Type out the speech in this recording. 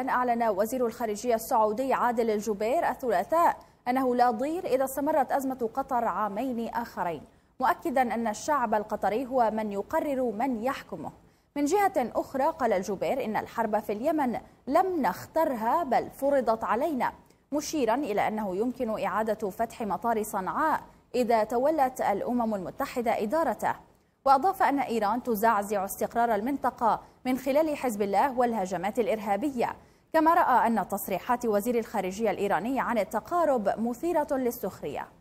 الآن أعلن وزير الخارجية السعودي عادل الجبير الثلاثاء أنه لا ضير إذا استمرت أزمة قطر عامين آخرين، مؤكدا أن الشعب القطري هو من يقرر من يحكمه. من جهة أخرى قال الجبير إن الحرب في اليمن لم نخترها بل فرضت علينا، مشيرا إلى أنه يمكن إعادة فتح مطار صنعاء إذا تولت الأمم المتحدة إدارته. وأضاف أن إيران تزعزع استقرار المنطقة من خلال حزب الله والهجمات الإرهابية، كما رأى أن تصريحات وزير الخارجية الإيراني عن التقارب مثيرة للسخرية.